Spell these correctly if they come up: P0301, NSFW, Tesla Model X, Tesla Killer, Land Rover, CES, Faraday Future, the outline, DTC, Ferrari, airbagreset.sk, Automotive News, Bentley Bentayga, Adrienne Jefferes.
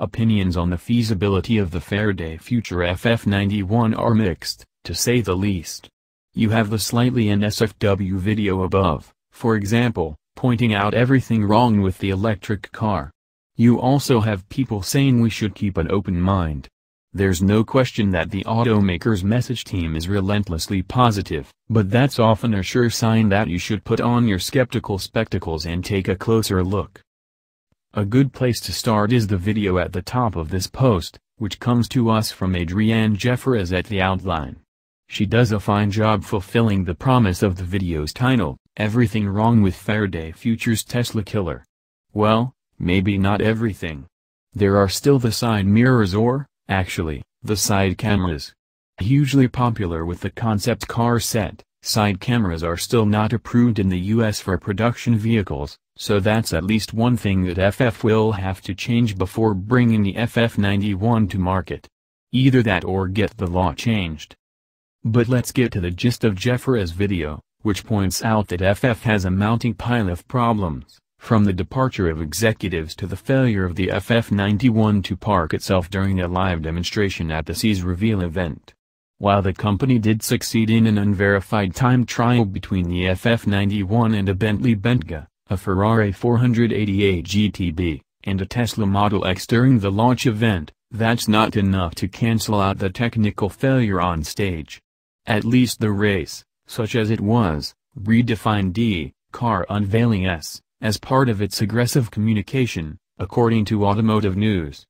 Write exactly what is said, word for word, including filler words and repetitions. Opinions on the feasibility of the Faraday Future F F ninety-one are mixed, to say the least. You have the slightly N S F W video above, for example, pointing out everything wrong with the electric car. You also have people saying we should keep an open mind. There's no question that the automaker's message team is relentlessly positive, but that's often a sure sign that you should put on your skeptical spectacles and take a closer look. A good place to start is the video at the top of this post, which comes to us from Adrienne Jefferes at The Outline. She does a fine job fulfilling the promise of the video's title, Everything Wrong with Faraday Future's Tesla Killer. Well, maybe not everything. There are still the side mirrors or, actually, the side cameras. Hugely popular with the concept car set, side cameras are still not approved in the U S for production vehicles, so that's at least one thing that F F will have to change before bringing the F F ninety-one to market. Either that or get the law changed. But let's get to the gist of Jefferes' video, which points out that F F has a mounting pile of problems, from the departure of executives to the failure of the F F ninety-one to park itself during a live demonstration at the C E S reveal event. While the company did succeed in an unverified time trial between the F F ninety-one and a Bentley Bentayga, a Ferrari four eighty-eight G T B, and a Tesla Model X during the launch event, that's not enough to cancel out the technical failure on stage. At least the race, such as it was, redefined the car unveiling S as part of its aggressive communication, according to Automotive News.